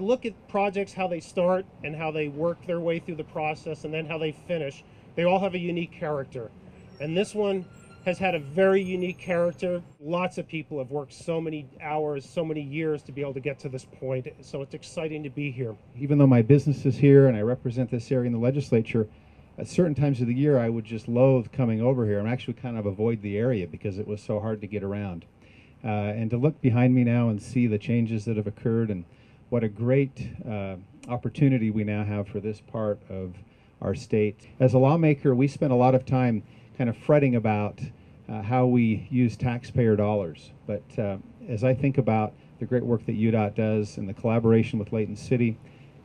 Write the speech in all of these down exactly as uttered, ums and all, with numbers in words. look at projects, how they start and how they work their way through the process and then how they finish, they all have a unique character. And this one has had a very unique character. Lots of people have worked so many hours, so many years to be able to get to this point. So it's exciting to be here. Even though my business is here and I represent this area in the legislature, at certain times of the year I would just loathe coming over here and actually kind of avoid the area because it was so hard to get around. Uh, and to look behind me now and see the changes that have occurred and what a great uh, opportunity we now have for this part of our state. As a lawmaker, we spend a lot of time kind of fretting about uh, how we use taxpayer dollars. But uh, as I think about the great work that U D O T does and the collaboration with Layton City,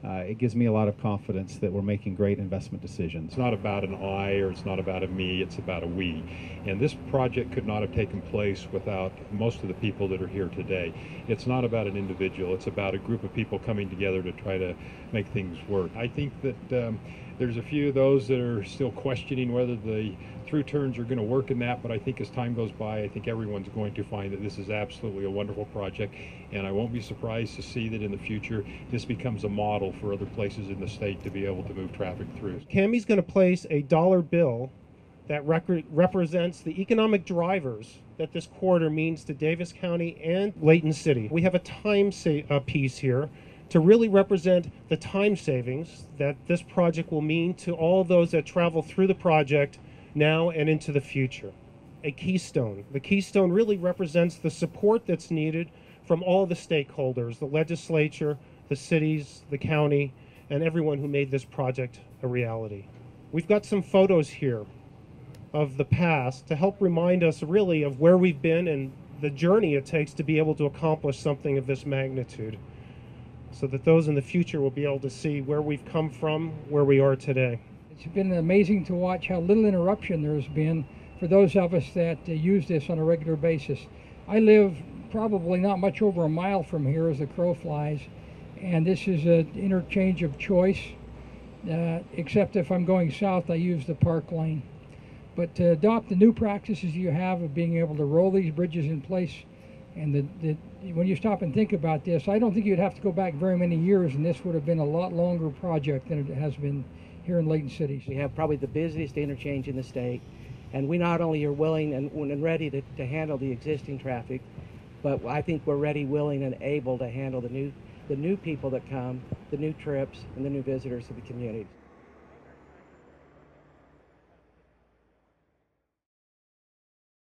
uh, it gives me a lot of confidence that we're making great investment decisions. It's not about an I or it's not about a me, it's about a we. And this project could not have taken place without most of the people that are here today. It's not about an individual, it's about a group of people coming together to try to make things work. I think that um, there's a few of those that are still questioning whether the ThrU Turns are going to work in that, but I think as time goes by, I think everyone's going to find that this is absolutely a wonderful project, and I won't be surprised to see that in the future this becomes a model for other places in the state to be able to move traffic through. Cammie's going to place a dollar bill that rec represents the economic drivers that this corridor means to Davis County and Layton City. We have a time uh, piece here to really represent the time savings that this project will mean to all those that travel through the project now and into the future. A keystone. The keystone really represents the support that's needed from all the stakeholders, the legislature, the cities, the county, and everyone who made this project a reality. We've got some photos here of the past to help remind us really of where we've been and the journey it takes to be able to accomplish something of this magnitude, so that those in the future will be able to see where we've come from, where we are today. It's been amazing to watch how little interruption there's been for those of us that uh, use this on a regular basis. I live probably not much over a mile from here as the crow flies, and this is an interchange of choice, uh, except if I'm going south I use the park lane. But to adopt the new practices you have of being able to roll these bridges in place, and the, the, when you stop and think about this, I don't think you'd have to go back very many years and this would have been a lot longer project than it has been here in Layton City. We have probably the busiest interchange in the state, and we not only are willing and, and ready to, to handle the existing traffic, but I think we're ready, willing, and able to handle the new, the new people that come, the new trips, and the new visitors to the community.